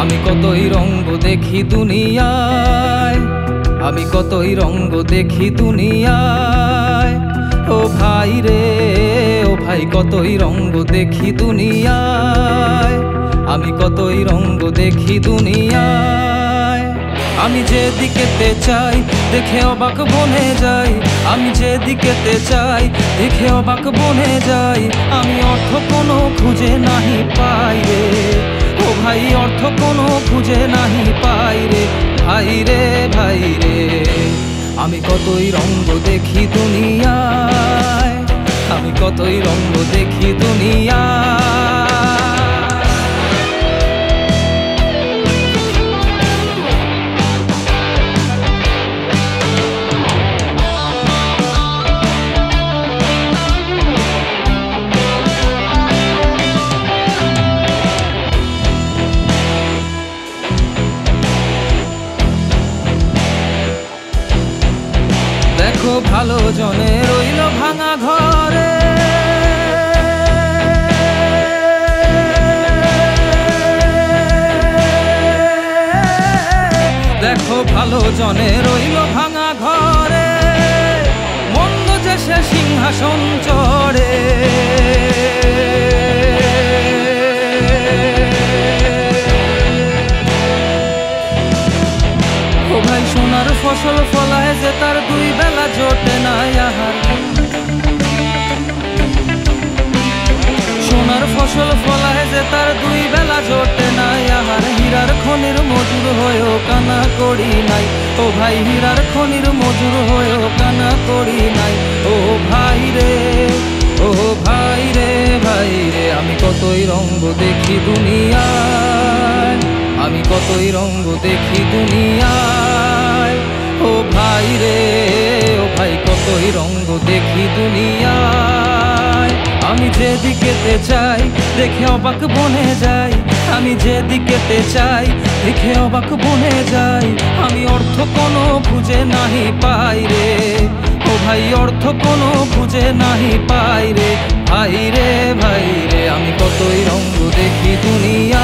आमी कतई रंग देखी दुनियाय, आमी कतई रंग देखी दुनियाय। ओ भाई रे ओ भाई कतई रंग देखी दुनियाय, आमी कतई रंग देखी दुनियाय। आमी जेदिकेते चाई देखे अबाक बने जाई, आमी जेदिकेते चाई देखे अबाक बने जाई। आमी अर्थ कोनो खुजे नाहि पाई रे ओ भाई, अर्थ कोनो खुजे नाहि पाई रे भाई रे भाई रे। आमी कतई रंग देखी दुनियाय, आमी कतई रंग देखी दुनियाय। देखो भालो जने रोइलो भांगा घरे, देखो भालो जने रोइलो भांगा घरे। मंद जे से सिंहासन चढ़े, सोनार फसल फलाय जे तार दुई बेला जोटे ना आहार, सोनार फसल फलाय जे तार दुई बेला जोटे ना आहार। हीरार खनिर मजूर होयो काना करी नाई ओ भाई, हीरार खनिर मजूर होयो काना करी नाई। ओ भाई रे भाई रे। आमी कतई रंग देखी दुनियाय, आमी कतई रंग देखी दुनियाय। ओ भाई कतई रंग देखी दुनियाय। आमी जेदिकेते चाई देखे अबाक बने जाई, आमी जेदिकेते चाई देखे अबाक बने जाई। आमी अर्थ कोनो खुजे नाहि पाई रे ओ भाई, अर्थ कोनो खुजे नाहि पाई रे भाई रे भाई रे। आमी कतई रंग देखी दुनिया।